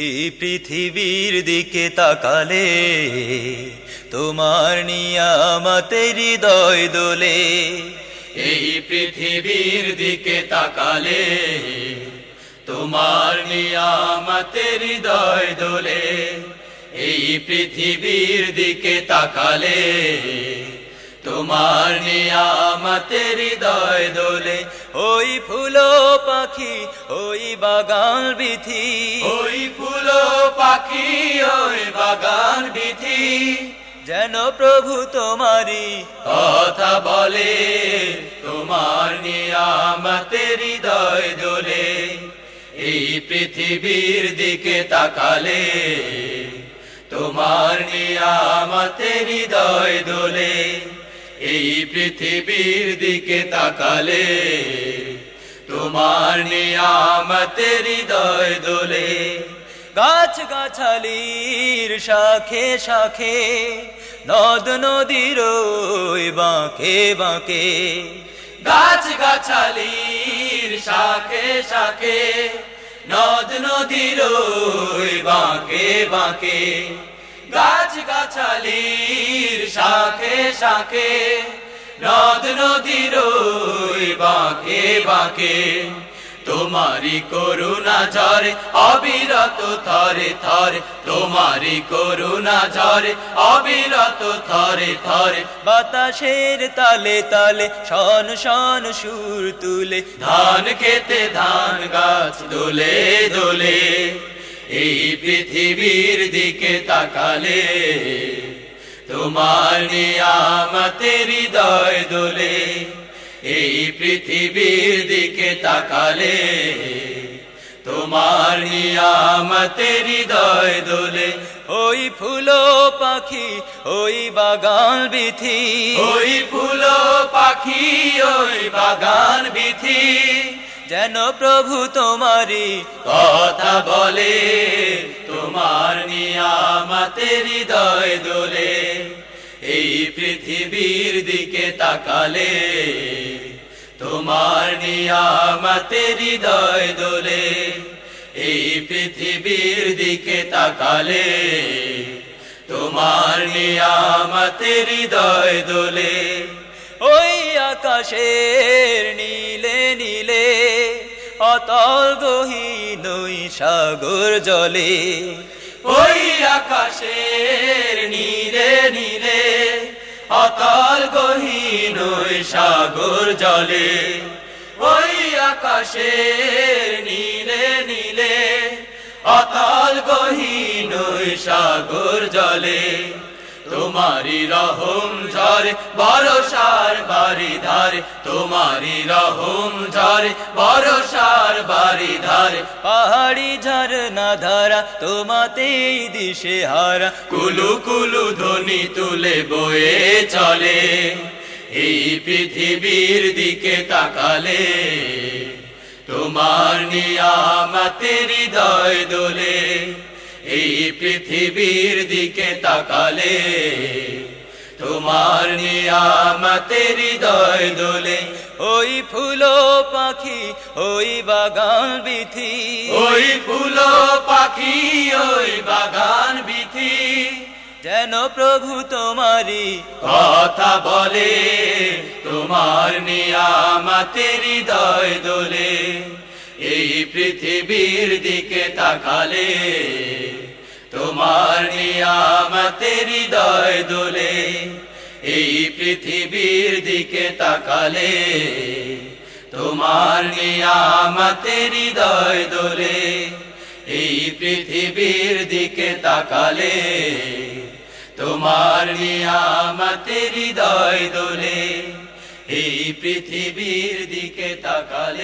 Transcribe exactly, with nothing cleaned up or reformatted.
এই পৃথিবীর দিকে তাকালে তোমার নিয়ামতে হৃদয় দোলে। এই পৃথিবীর দিকে তাকালে তোমার নিয়ামতে হৃদয় দোলে। এই পৃথিবীর দিকে তাকালে তোমার নিয়ামতে হৃদয় দোলে। ওই ফুলো পাখি ওই বাগান বিথি, ওই ফুলো পাখি ওই বাগান বিথি, যেন প্রভু তোমারি কথা বলে। তোমার নিয়ামতে হৃদয় দোলে। এই পৃথিবীর দিকে তাকালে তোমার নিয়ামতে হৃদয় দোলে। এই পৃথিবীর দিকে তাকালে তোমার নিয়ামতে হৃদয় দোলে। গাছ গাছালির শাখে শাখে, নদ নদীর বাঁকে বাঁকে, গাছ গাছালির শাখে শাখে, নদ নদীর বাঁকে বাঁকে, গাছ গাছালির শাখে শাখে, নদ নদীর বাঁকে বাঁকে, তোমারি করুণা ঝরে অবিরত থরে থরে, তোমারি করুণা ঝরে অবিরত থরে থরে। বাতাসের তালে তালে শন শন সুর তুলে, ধান খেতে ধান গাছ দোলে দোলে। এই পৃথিবীর দিকে তাকালে তোমার নিয়ামতে হৃদয় দোলে। এই পৃথিবীর দিকে তাকালে তোমার নিয়ামতে হৃদয় দোলে। ওই ফুলো পাখি ওই বাগান বিথি, ওই ফুলো পাখি ওই বাগান বিথি, যেন প্রভু তোমারি কথা বলে। তোমার নিয়ামতে হৃদয় দোলে। এই পৃথিবীর দিকে তাকালে তোমার নিয়ামতে হৃদয় দোলে। এই পৃথিবীর দিকে তাকালে তোমার নিয়ামতে হৃদয় দোলে। ওই আকাশের নীলে নীলে, অতল গহীন ওই সাগর জলে, ওই আকাশের নীলে নীলে, অতল গহীন ওই সাগর জলে। ওই আকাশের নীলে নীলে, অতল গহীন ওই সাগর জলে। তোমারি রহম ঝরে বরসার বাড়ি ধারে, তোমারি রহম ঝরে বরসার বাড়ি ধারে। পাহাড়ি ঝরনা ধারা তোমাতেই দিশে হারা, কুলু কুলু ধ্বনি তুলে বয়ে চলে। এই পৃথিবীর দিকে তাকালে তোমার নিয়ামতে হৃদয় দোলে। এই পৃথিবীর দিকে তাকালে তোমার নিয়ামতে হৃদয় দোলে। ওই ফুলো পাখি ওই বাগান বিথি, ওই ফুলো পাখি ওই বাগান বিথি, যেন প্রভু তোমারি কথা বলে। তোমার নিয়ামতে হৃদয় দোলে। এই পৃথিবীর দিকে তাকালে তোমার নিয়ামতে হৃদয় দোলে। এই পৃথিবীর দিকে তাকালে তোমার নিয়ামতে হৃদয় দোলে। এই পৃথিবীর দিকে তাকালে তোমার নিয়ামতে হৃদয় দোলে। এই পৃথিবীর দিকে তাকালে।